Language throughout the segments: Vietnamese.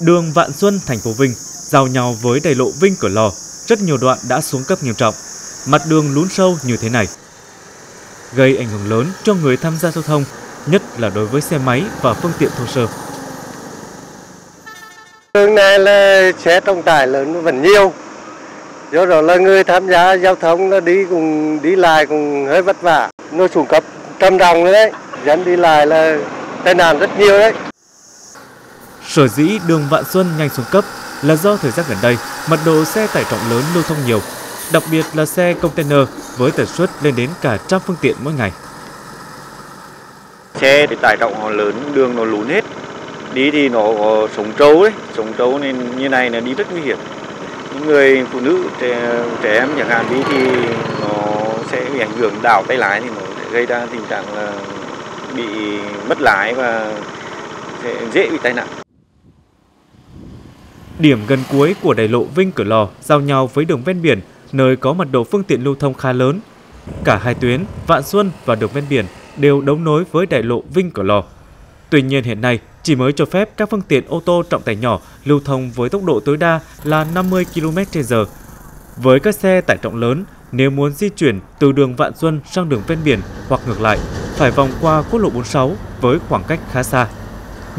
Đường Vạn Xuân, thành phố Vinh giao nhau với đại lộ Vinh Cửa Lò, rất nhiều đoạn đã xuống cấp nghiêm trọng, mặt đường lún sâu như thế này, gây ảnh hưởng lớn cho người tham gia giao thông, nhất là đối với xe máy và phương tiện thô sơ. Đường này là xe trọng tải lớn vẫn nhiều, do đó là người tham gia giao thông nó đi lại cũng hơi vất vả, nó xuống cấp trầm trọng đấy, dẫn đi lại là tai nạn rất nhiều đấy. Sở dĩ đường Vạn Xuân nhanh xuống cấp là do thời gian gần đây mật độ xe tải trọng lớn lưu thông nhiều, đặc biệt là xe container với tần suất lên đến cả trăm phương tiện mỗi ngày. Xe thì tải trọng lớn, đường nó lún hết, đi thì nó sống trâu nên như này là đi rất nguy hiểm. Những người phụ nữ, trẻ em chẳng hạn đi thì nó sẽ bị ảnh hưởng đảo tay lái, thì nó sẽ gây ra tình trạng là bị mất lái và sẽ dễ bị tai nạn. Điểm gần cuối của đại lộ Vinh Cửa Lò giao nhau với đường ven biển, nơi có mật độ phương tiện lưu thông khá lớn. Cả hai tuyến, Vạn Xuân và đường ven biển, đều đấu nối với đại lộ Vinh Cửa Lò. Tuy nhiên hiện nay chỉ mới cho phép các phương tiện ô tô trọng tải nhỏ lưu thông với tốc độ tối đa là 50 km/h. Với các xe tải trọng lớn, nếu muốn di chuyển từ đường Vạn Xuân sang đường ven biển hoặc ngược lại, phải vòng qua quốc lộ 46 với khoảng cách khá xa.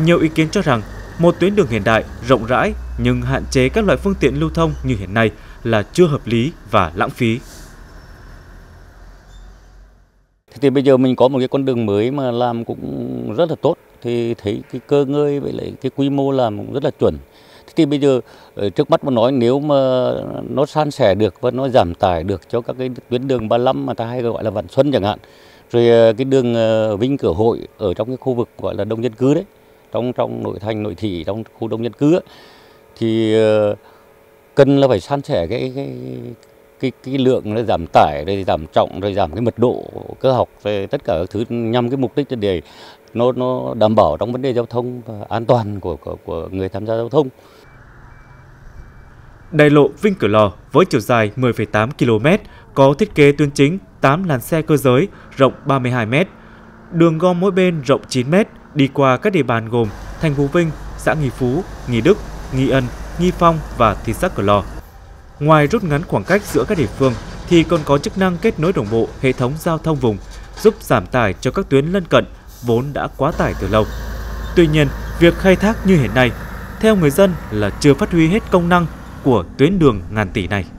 Nhiều ý kiến cho rằng một tuyến đường hiện đại, rộng rãi nhưng hạn chế các loại phương tiện lưu thông như hiện nay là chưa hợp lý và lãng phí. Thì bây giờ mình có một cái con đường mới mà làm cũng rất là tốt, thì thấy cái cơ ngơi với lại cái quy mô làm cũng rất là chuẩn. Thì bây giờ trước mắt mà nói, nếu mà nó san sẻ được và nó giảm tải được cho các cái tuyến đường 35 mà ta hay gọi là Vạn Xuân chẳng hạn, rồi cái đường Vinh Cửa Hội ở trong cái khu vực gọi là đông dân cư đấy, trong nội thành, nội thị, trong khu đông dân cư ấy, thì cần là phải san sẻ cái lượng nó giảm tải, rồi giảm trọng, rồi giảm cái mật độ cơ học, rồi tất cả các thứ nhằm cái mục đích để nó đảm bảo trong vấn đề giao thông và an toàn của người tham gia giao thông. Đại lộ Vinh Cửa Lò với chiều dài 10,8 km có thiết kế tuyến chính 8 làn xe cơ giới rộng 32 m, đường gom mỗi bên rộng 9 m, đi qua các địa bàn gồm thành phố Vinh, xã Nghĩa Phú, Nghĩa Đức, Nghi Ân, Nghi Phong và thị xã Cửa Lò. Ngoài rút ngắn khoảng cách giữa các địa phương thì còn có chức năng kết nối đồng bộ hệ thống giao thông vùng, giúp giảm tải cho các tuyến lân cận vốn đã quá tải từ lâu. Tuy nhiên, việc khai thác như hiện nay, theo người dân là chưa phát huy hết công năng của tuyến đường ngàn tỷ này.